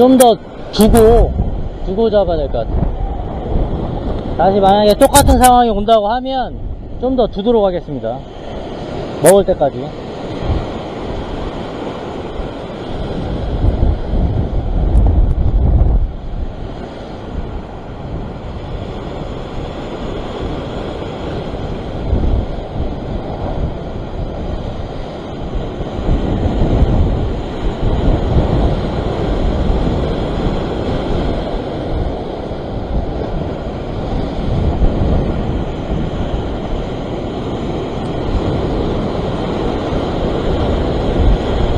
좀 더 두고 잡아야 될 것 같아요. 다시 만약에 똑같은 상황이 온다고 하면 좀 더 두도록 하겠습니다. 먹을 때까지.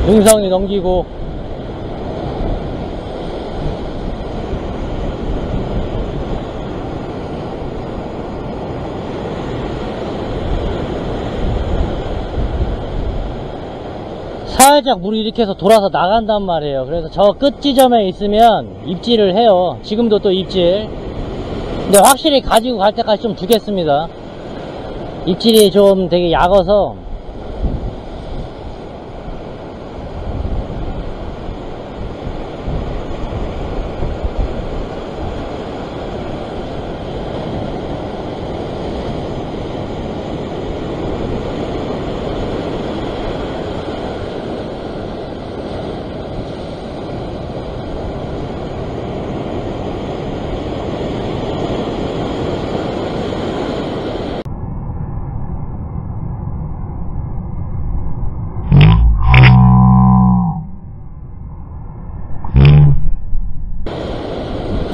능선이 넘기고 살짝 물 일으켜서 돌아서 나간단 말이에요. 그래서 저 끝 지점에 있으면 입질을 해요. 지금도 또 입질. 근데 확실히 가지고 갈 때까지 좀 두겠습니다. 입질이 좀 되게 약어서.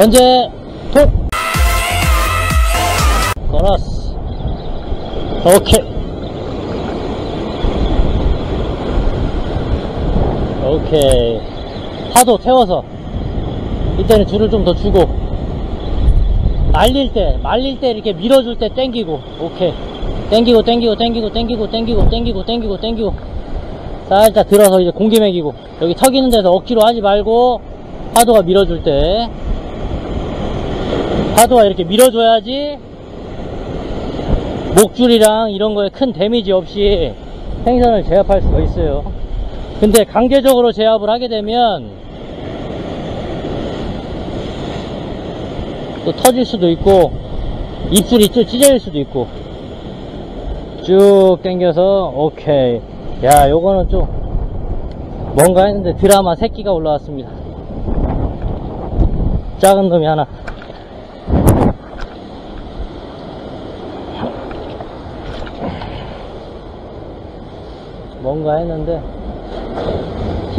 현재 톡 걸었어. 오케이 오케이. 파도 태워서 이때는 줄을 좀 더 주고 말릴 때 이렇게 밀어줄 때 땡기고. 오케이. 땡기고 살짝 들어서 이제 공기 먹이고. 여기 턱 있는 데서 억지로 하지 말고 파도가 밀어줄 때 파도가 이렇게 밀어줘야지 목줄이랑 이런 거에 큰 데미지 없이 생선을 제압할 수가 있어요. 근데 강제적으로 제압을 하게 되면 또 터질 수도 있고 입술이 또 찢어질 수도 있고. 쭉 당겨서 오케이. 야, 요거는 좀 뭔가 했는데 드라마 새끼가 올라왔습니다. 작은 놈이 하나. 뭔가 했는데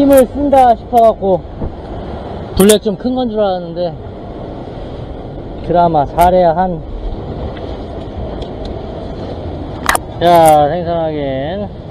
힘을 쓴다 싶어갖고 블랙 좀 큰 건 줄 알았는데 드라마 사례야 한. 자, 생선하긴